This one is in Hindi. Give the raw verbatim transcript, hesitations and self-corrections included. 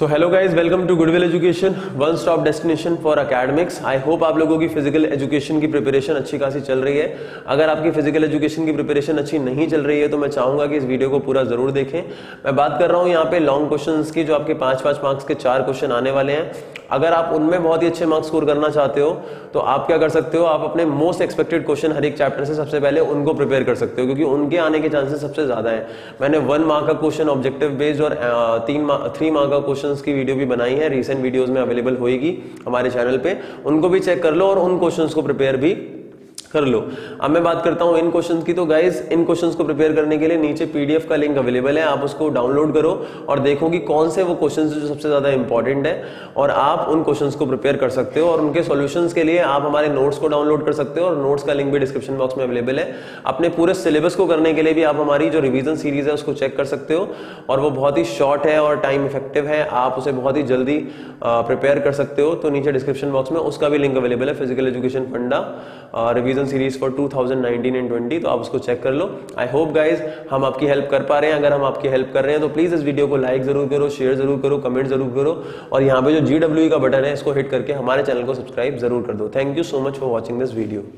So hello guys, welcome to goodwill education, one stop destination for academics. I hope आप लोगों की फिजिकल एजुकेशन की प्रिपरेशन अच्छी खासी चल रही है। अगर आपकी फिजिकल एजुकेशन की प्रिपरेशन अच्छी नहीं चल रही है तो मैं चाहूँगा कि इस वीडियो को पूरा जरूर देखें। मैं बात कर रहा हूँ यहाँ पे लॉन्ग क्वेश्चंस की, जो आपके पाँच पाँच मार्क्स के चार क्वेश्चन आने वाले हैं। अगर आप उनमें बहुत ही अच्छे मार्क्स स्कोर करना चाहते हो तो आप क्या कर सकते हो, आप अपने मोस्ट एक्सपेक्टेड क्वेश्चन हर एक चैप्टर से सबसे पहले उनको प्रिपेयर कर सकते हो, क्योंकि उनके आने के चांसेस सबसे ज़्यादा हैं। मैंने वन मार्क का क्वेश्चन ऑब्जेक्टिव बेस्ड और तीन थ्री मार्क का क्वेश्चंस की वीडियो भी बनाई है, रीसेंट वीडियोज़ में अवेलेबल होगी हमारे चैनल पे, उनको भी चेक कर लो और उन क्वेश्चंस को प्रिपेयर भी कर लो। अब मैं बात करता हूँ इन क्वेश्चंस की। तो गाइज, इन क्वेश्चंस को प्रिपेयर करने के लिए नीचे पीडीएफ का लिंक अवेलेबल है, आप उसको डाउनलोड करो और देखो कि कौन से वो क्वेश्चंस जो सबसे ज़्यादा इंपॉर्टेंट है और आप उन क्वेश्चंस को प्रिपेयर कर सकते हो। और उनके सॉल्यूशंस के लिए आप हमारे नोट्स को डाउनलोड कर सकते हो और नोट्स का लिंक भी डिस्क्रिप्शन बॉक्स में अवेलेबल है। अपने पूरे सिलेबस को करने के लिए भी आप हमारी जो रिविजन सीरीज है उसको चेक कर सकते हो, और वो बहुत ही शॉर्ट है और टाइम इफेक्टिव है, आप उसे बहुत ही जल्दी प्रिपेयर कर सकते हो। तो नीचे डिस्क्रिप्शन बॉक्स में उसका भी लिंक अवेलेबल है, physical education funda revision series for two thousand nineteen and twenty, तो आप उसको चेक कर लो। आई होप गाइज हम आपकी हेल्प कर पा रहे हैं। अगर हम आपकी हेल्प कर रहे हैं तो प्लीज इस वीडियो को लाइक जरूर करो, शेयर जरूर करो, कमेंट जरूर करो, और यहाँ पे जो जी डब्ल्यू ई का बटन है इसको हिट करके हमारे चैनल को सब्सक्राइब जरूर कर दो। Thank you so much for watching this video.